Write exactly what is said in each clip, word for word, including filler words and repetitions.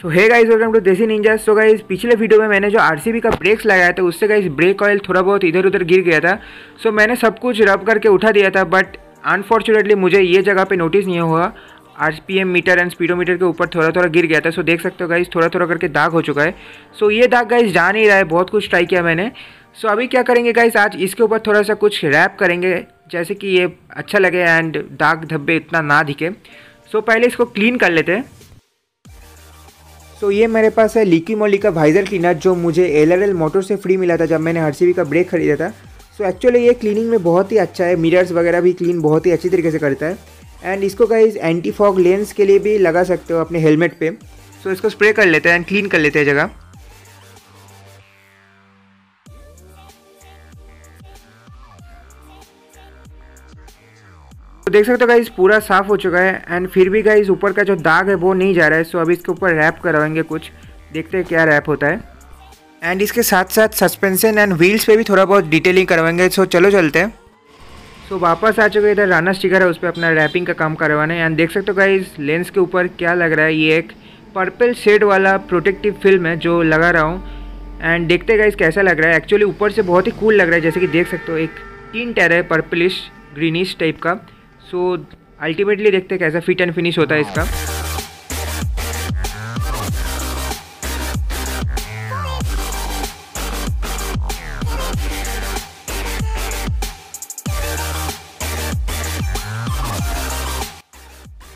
So hey guys, welcome to देसी एंगाज। So guys, पिछले वीडियो में मैंने जो आरसीबी का ब्रेक्स लगाया था उससे गाइस ब्रेक ऑयल थोड़ा बहुत इधर उधर गिर गया था। सो so, मैंने सब कुछ रब करके उठा दिया था, बट अनफॉर्चुनेटली मुझे ये जगह पे नोटिस नहीं हुआ। आरपीएम मीटर एंड स्पीडोमीटर के ऊपर थोड़ा थोड़ा गिर गया था। सो so, देख सकते हो गाइस, थोड़ा थोड़ा करके दाग हो चुका है। सो so, ये दाग गाइस जा नहीं रहा है, बहुत कुछ ट्राई किया मैंने। सो so, अभी क्या करेंगे गाइस, आज इसके ऊपर थोड़ा सा कुछ रैप करेंगे जैसे कि ये अच्छा लगे एंड दाग धब्बे इतना ना दिखे। सो so, पहले इसको क्लीन कर लेते हैं। तो ये मेरे पास है लिकीमोली का वाइजर क्लीनर जो मुझे एलआरएल मोटर से फ्री मिला था जब मैंने आरसीबी का ब्रेक खरीदा था। सो so, एक्चुअली ये क्लीनिंग में बहुत ही अच्छा है, मिरर्स वगैरह भी क्लीन बहुत ही अच्छी तरीके से करता है। एंड इसको गाइस एंटी फॉग लेंस के लिए भी लगा सकते हो अपने हेलमेट पे। सो so, इसको स्प्रे कर लेते हैं एंड क्लीन कर लेते हैं जगह। तो देख सकते हो गाइस पूरा साफ़ हो चुका है एंड फिर भी गाइस ऊपर का जो दाग है वो नहीं जा रहा है। सो अभी इसके ऊपर रैप करवाएंगे, कुछ देखते हैं क्या रैप होता है। एंड इसके साथ साथ सस्पेंशन एंड व्हील्स पे भी थोड़ा बहुत डिटेलिंग करवाएंगे। सो चलो चलते हैं। सो वापस आ चुके इधर राना स्टिकर है उस पर अपना रैपिंग का काम करवाना है। एंड देख सकते हो गाइस लेंस के ऊपर क्या लग रहा है, ये एक पर्पल शेड वाला प्रोटेक्टिव फिल्म है जो लगा रहा हूँ। एंड देखते हैं गाइस कैसा लग रहा है। एक्चुअली ऊपर से बहुत ही कूल लग रहा है, जैसे कि देख सकते हो एक तीन टेर है पर्पलिश ग्रीनिश टाइप का। सो so, अल्टीमेटली देखते हैं कैसा फिट एंड फिनिश होता है इसका।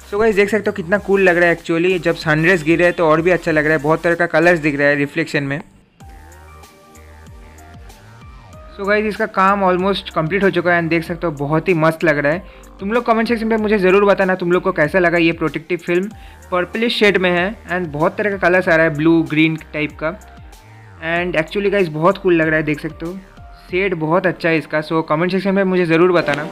सो so गाइस देख सकते हो कितना कूल लग रहा है। एक्चुअली जब सनरेज गिर रहा है तो और भी अच्छा लग रहा है, बहुत तरह का कलर्स दिख रहा है रिफ्लेक्शन में। तो गाइस इसका काम ऑलमोस्ट कंप्लीट हो चुका है एंड देख सकते हो बहुत ही मस्त लग रहा है। तुम लोग कमेंट सेक्शन में मुझे ज़रूर बताना तुम लोग को कैसा लगा। ये प्रोटेक्टिव फिल्म पर्पलिश शेड में है एंड बहुत तरह का कलर्स आ रहा है, ब्लू ग्रीन टाइप का। एंड एक्चुअली गाइस बहुत कूल लग रहा है, देख सकते हो शेड बहुत अच्छा है इसका। सो कमेंट सेक्शन में मुझे ज़रूर बताना।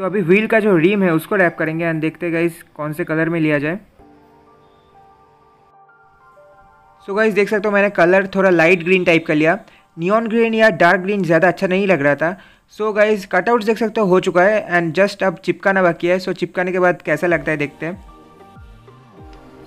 तो अभी व्हील का जो रिम है उसको रैप करेंगे एंड देखते हैं गाइस कौन से कलर में लिया जाए। सो गाइस देख सकते हो मैंने कलर थोड़ा लाइट ग्रीन टाइप का लिया, नियॉन ग्रीन या डार्क ग्रीन ज़्यादा अच्छा नहीं लग रहा था। सो गाइस कटआउट्स देख सकते हो हो चुका है एंड जस्ट अब चिपकाना बाकी है। सो so, चिपकाने के बाद कैसा लगता है देखते हैं।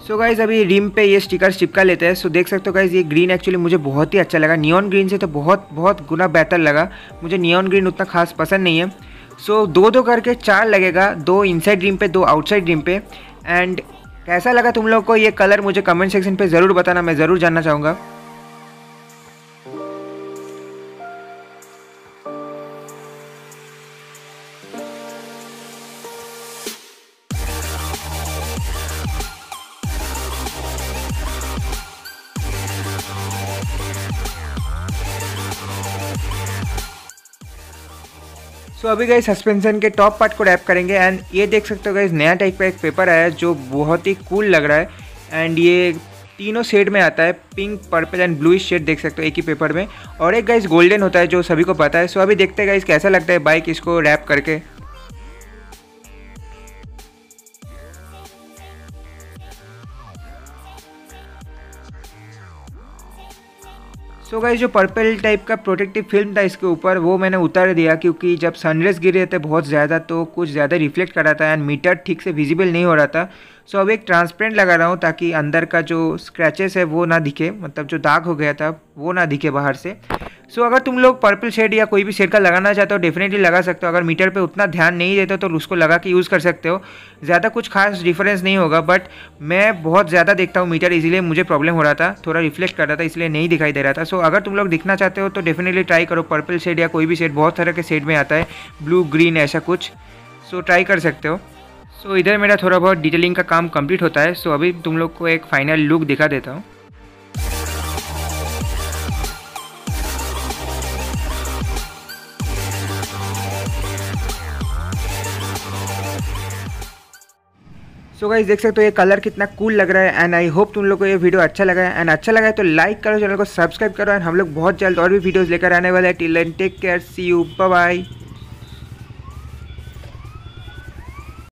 सो so, गाइस अभी रिम पे ये स्टिकर्स चिपका लेते हैं। सो so, देख सकते हो गाइस ये ग्रीन एक्चुअली मुझे बहुत ही अच्छा लगा, नियॉन ग्रीन से तो बहुत बहुत गुना बेहतर लगा। मुझे नियॉन ग्रीन उतना खास पसंद नहीं है। सो so, दो दो करके चार लगेगा, दो इनसाइड रिम पे दो आउटसाइड रिम पे। एंड कैसा लगा तुम लोग को ये कलर मुझे कमेंट सेक्शन पे ज़रूर बताना, मैं ज़रूर जानना चाहूँगा। तो so, अभी गाइस सस्पेंशन के टॉप पार्ट को रैप करेंगे एंड ये देख सकते हो गाइस नया टाइप का एक पेपर आया है जो बहुत ही कूल लग रहा है। एंड ये तीनों शेड में आता है, pink purple and bluish shade देख सकते हो एक ही पेपर में, और एक गाइस गोल्डन होता है जो सभी को पता है। सो so, अभी देखते हैं गाइस कैसा लगता है बाइक इसको रैप करके। सो गाइस जो पर्पल टाइप का प्रोटेक्टिव फिल्म था इसके ऊपर वो मैंने उतार दिया, क्योंकि जब सनरेज गिर रहे थे बहुत ज़्यादा तो कुछ ज़्यादा रिफ्लेक्ट कर रहा था एंड मीटर ठीक से विजिबल नहीं हो रहा था। सो so, अब एक ट्रांसपेरेंट लगा रहा हूँ ताकि अंदर का जो स्क्रैचेस है वो ना दिखे, मतलब जो दाग हो गया था वो ना दिखे बाहर से। सो so, अगर तुम लोग पर्पल शेड या कोई भी शेड का लगाना चाहते हो डेफिनेटली लगा सकते हो। अगर मीटर पे उतना ध्यान नहीं देते हो तो उसको लगा के यूज़ कर सकते हो, ज़्यादा कुछ खास डिफरेंस नहीं होगा। बट मैं बहुत ज़्यादा देखता हूँ मीटर, इसीलिए मुझे प्रॉब्लम हो रहा था, थोड़ा रिफ्लेक्ट कर रहा था इसलिए नहीं दिखाई दे रहा था। सो so, अगर तुम लोग दिखना चाहते हो तो डेफिनेटली ट्राई करो पर्पल शेड या कोई भी शेड, बहुत तरह के शेड में आता है, ब्लू ग्रीन ऐसा कुछ। सो so, ट्राई कर सकते हो। सो so, इधर मेरा थोड़ा बहुत डिटेलिंग का काम कंप्लीट होता है। सो so, अभी तुम लोग को एक फाइनल लुक दिखा देता हूँ। सो गाइस देख सकते हो ये कलर कितना कूल लग रहा है एंड आई होप तुम लोग को ये वीडियो अच्छा लगा है। एंड अच्छा लगा है तो लाइक करो, चैनल को सब्सक्राइब करो एंड हम लोग बहुत जल्द और भी वीडियोस लेकर आने वाले हैं। Till then take care, see you, bye bye.